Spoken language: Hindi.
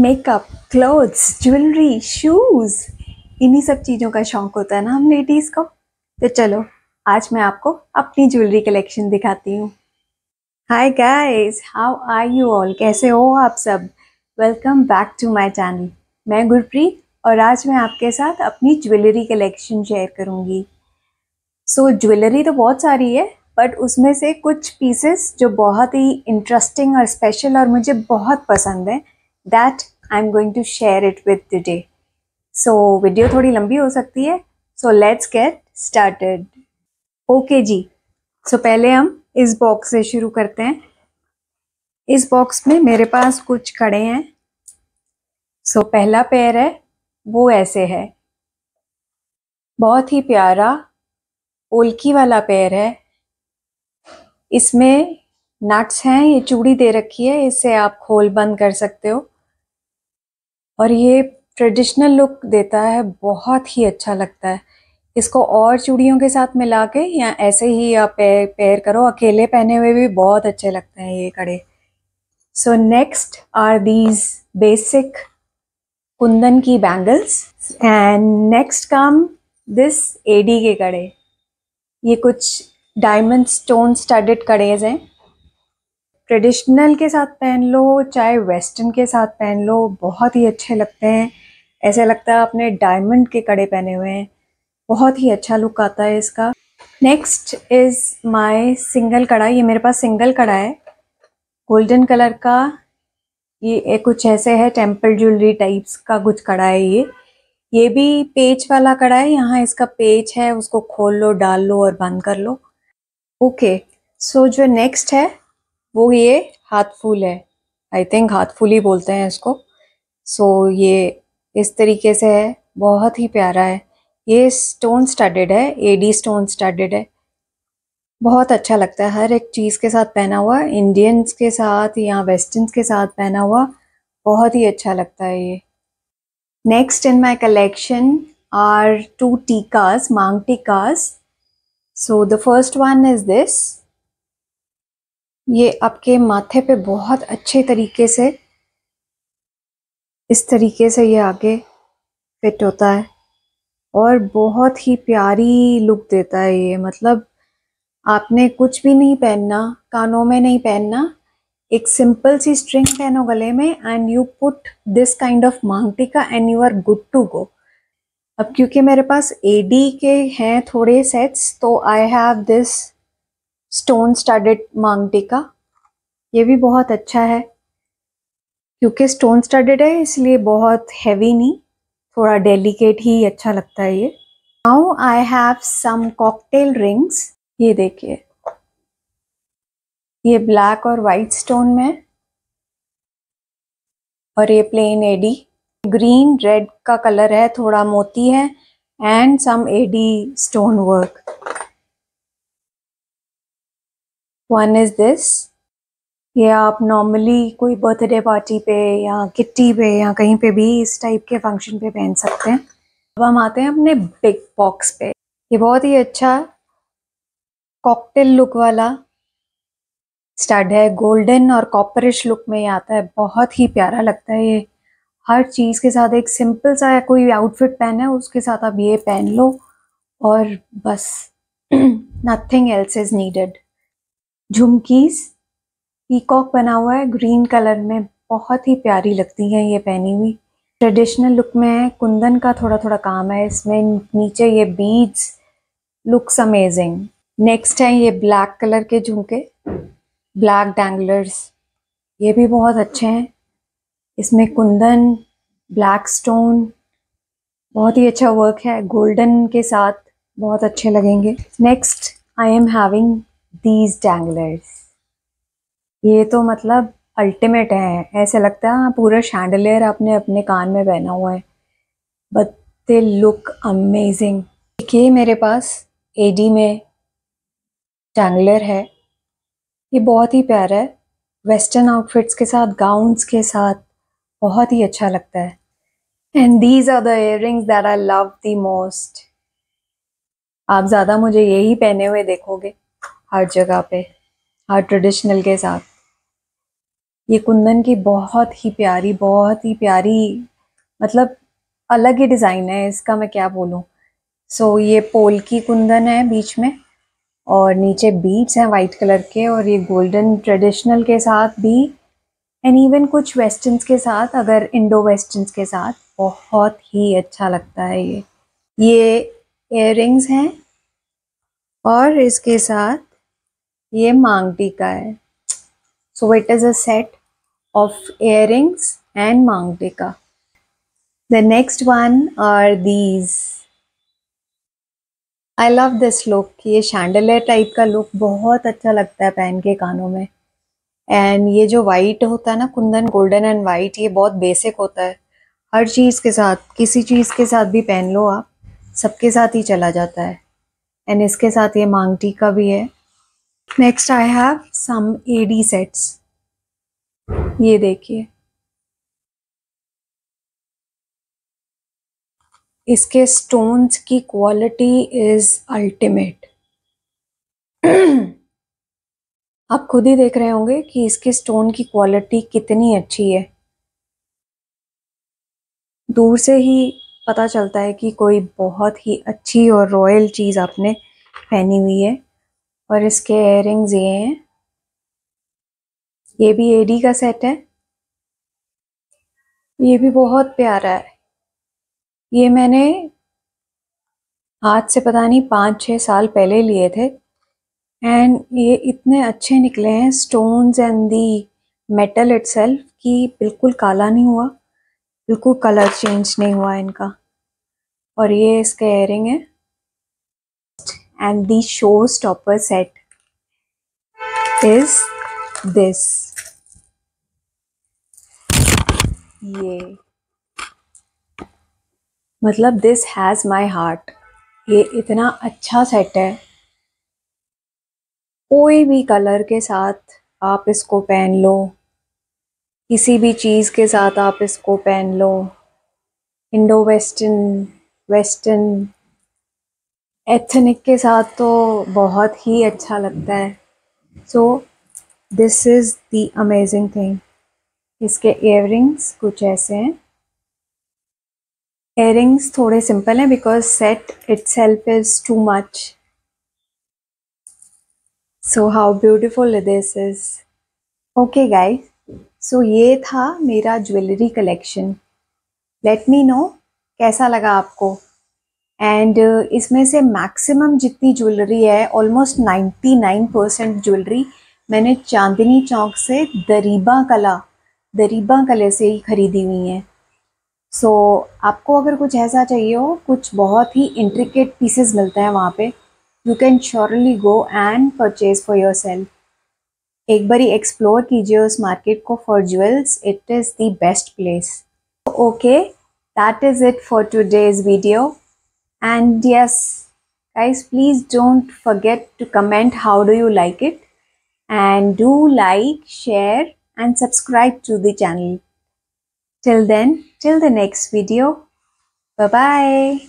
मेकअप, क्लोथ्स, ज्वेलरी, शूज़, इन्हीं सब चीज़ों का शौक़ होता है ना हम लेडीज़ को। तो चलो आज मैं आपको अपनी ज्वेलरी कलेक्शन दिखाती हूँ। Hi guys, how are you all, कैसे हो आप सब। Welcome back to my channel. मैं गुरप्रीत और आज मैं आपके साथ अपनी ज्वेलरी कलेक्शन शेयर करूँगी। सो ज्वेलरी तो बहुत सारी है बट उसमें से कुछ पीसेस जो बहुत ही इंटरेस्टिंग और स्पेशल और मुझे बहुत पसंद है, that I am going to share it with today. So video थोड़ी लंबी हो सकती है, so let's get started. Okay जी, सो पहले हम इस बॉक्स से शुरू करते हैं। इस बॉक्स में मेरे पास कुछ कड़े हैं। सो पहला पेयर है वो ऐसे है, बहुत ही प्यारा ओलकी वाला पेयर है। इसमें नट्स हैं, ये चूड़ी दे रखी है, इससे आप खोल बंद कर सकते हो और ये ट्रेडिशनल लुक देता है, बहुत ही अच्छा लगता है। इसको और चूड़ियों के साथ मिला के या ऐसे ही आप पेयर करो, अकेले पहने हुए भी बहुत अच्छे लगते हैं ये कड़े। So next are these basic kundan की bangles and next come this AD के कड़े। ये कुछ डायमंड स्टोन स्टडेड कड़ेज हैं। ट्रेडिशनल के साथ पहन लो चाहे वेस्टर्न के साथ पहन लो, बहुत ही अच्छे लगते हैं। ऐसा लगता है आपने डायमंड के कड़े पहने हुए हैं, बहुत ही अच्छा लुक आता है इसका। नेक्स्ट इज़ माय सिंगल कड़ा। ये मेरे पास सिंगल कड़ा है, गोल्डन कलर का। ये कुछ ऐसे है, टेम्पल ज्वेलरी टाइप्स का कुछ कड़ा है ये भी पेच वाला कड़ा है, यहाँ इसका पेच है, उसको खोल लो, डाल लो और बंद कर लो। ओके सो जो नेक्स्ट है वो ये हाथ फूल है, आई थिंक हाथ फूल ही बोलते हैं इसको। सो ये इस तरीके से है, बहुत ही प्यारा है। ये स्टोन स्टडेड है, एडी स्टोन स्टडेड है, बहुत अच्छा लगता है। हर एक चीज़ के साथ पहना हुआ, इंडियंस के साथ या वेस्टर्न्स के साथ पहना हुआ, बहुत ही अच्छा लगता है ये। Next in my collection are two tikkas, maang tikkas. So the first one is this. ये आपके माथे पे बहुत अच्छे तरीके से इस तरीके से ये आगे फिट होता है और बहुत ही प्यारी लुक देता है ये। मतलब आपने कुछ भी नहीं पहनना, कानों में नहीं पहनना, एक सिंपल सी स्ट्रिंग पहनो गले में and you put this kind of maang tikka and you are good to go. अब क्योंकि मेरे पास एडी के हैं थोड़े सेट्स, तो I have this stone studded maang tikka. ये भी बहुत अच्छा है, क्योंकि स्टोन स्टडेड है इसलिए बहुत हैवी नहीं, थोड़ा डेलिकेट ही अच्छा लगता है ये। Now I have some cocktail rings. ये देखिए, ये ब्लैक और वाइट स्टोन में और ये प्लेन एडी, ग्रीन रेड का कलर है, थोड़ा मोती है and some AD stone work. One is this. ये आप नॉर्मली कोई बर्थडे पार्टी पे या किट्टी पे या कहीं पे भी इस टाइप के फंक्शन पे पहन सकते हैं। अब हम आते हैं अपने बिग बॉक्स पे। ये बहुत ही अच्छा कॉकटेल लुक वाला स्टड है, गोल्डन और कॉपरिश लुक में आता है, बहुत ही प्यारा लगता है ये। हर चीज़ के साथ एक सिंपल सा कोई आउटफिट पहना है उसके साथ आप ये पहन लो और बस, nothing else is needed. झुमकीस, peacock बना हुआ है ग्रीन कलर में, बहुत ही प्यारी लगती है ये पहनी हुई। ट्रेडिशनल लुक में है, कुंदन का थोड़ा थोड़ा काम है इसमें, नीचे ये बीड्स, लुक्स अमेजिंग। नेक्स्ट है ये ब्लैक कलर के झुमके, ब्लैक डैंगलर्स, ये भी बहुत अच्छे हैं। इसमें कुंदन, ब्लैक स्टोन, बहुत ही अच्छा वर्क है, गोल्डन के साथ बहुत अच्छे लगेंगे। Next I am having these danglers. ये तो मतलब अल्टीमेट है, ऐसे लगता है पूरा शैंडलियर आपने अपने कान में पहना हुआ है, बट दे लुक अमेजिंग। ये मेरे पास एडी में डैंगलर है, ये बहुत ही प्यारा है, वेस्टर्न आउटफिट्स के साथ, गाउन्स के साथ बहुत ही अच्छा लगता है। And these are the earrings that I love the most. आप ज़्यादा मुझे यही पहने हुए देखोगे हर जगह पे, हर ट्रेडिशनल के साथ। ये कुंदन की बहुत ही प्यारी मतलब अलग ही डिज़ाइन है इसका, मैं क्या बोलूँ। सो ये पोल की कुंदन है बीच में और नीचे बीड्स हैं वाइट कलर के, और ये गोल्डन ट्रेडिशनल के साथ भी एंड इवन कुछ वेस्टर्न्स के साथ, अगर इंडो वेस्टर्न्स के साथ बहुत ही अच्छा लगता है। ये इयररिंग्स हैं और इसके साथ ये मांग टीका है। So it is a set of earrings and maang tikka. The next one are these. I love this look. ये शैंडलियर टाइप का लुक बहुत अच्छा लगता है पहन के कानों में। एंड ये जो वाइट होता है ना कुंदन, गोल्डन एंड वाइट, ये बहुत बेसिक होता है, हर चीज़ के साथ, किसी चीज़ के साथ भी पहन लो आप, सबके साथ ही चला जाता है। एंड इसके साथ ये मांगटी का भी है। Next I have some AD sets. ये देखिए, इसके स्टोन्स की क्वालिटी इज़ अल्टीमेट। आप खुद ही देख रहे होंगे कि इसके स्टोन की क्वालिटी कितनी अच्छी है, दूर से ही पता चलता है कि कोई बहुत ही अच्छी और रॉयल चीज़ आपने पहनी हुई है। और इसके इयररिंग्स ये हैं, ये भी एडी का सेट है, ये भी बहुत प्यारा है। ये मैंने आज से पता नहीं 5-6 साल पहले लिए थे एंड ये इतने अच्छे निकले हैं, stones and the metal itself, कि बिल्कुल काला नहीं हुआ, बिल्कुल कलर चेंज नहीं हुआ इनका। और ये इसके इयररिंग है and the show stopper set is this. ये मतलब दिस हैज़ माई हार्ट। ये इतना अच्छा सेट है, कोई भी कलर के साथ आप इसको पहन लो, किसी भी चीज़ के साथ आप इसको पहन लो, इंडो वेस्टर्न, वेस्टर्न, एथनिक के साथ तो बहुत ही अच्छा लगता है। So this is the amazing thing. इसके इयररिंग्स कुछ ऐसे हैं, इयररिंग्स थोड़े सिंपल हैं because set itself is too much. So how beautiful this is. Okay guys, so ये था मेरा jewellery collection. Let me know कैसा लगा आपको। एंड इसमें से मैक्सिमम जितनी ज्वेलरी है, ऑलमोस्ट 99% ज्वेलरी मैंने चांदनी चौक से दरीबा कले से ही ख़रीदी हुई हैं। सो आपको अगर कुछ ऐसा चाहिए हो, कुछ बहुत ही इंट्रिकेट पीसेस मिलते हैं वहाँ पे, you can surely go and purchase for yourself. एक बारी एक्सप्लोर कीजिए उस मार्केट को for jewels, it is the best place. Okay, that is it for today's video. And yes guys, please don't forget to comment how do you like it, and do like, share and subscribe to the channel. Till then, till the next video. Bye-bye.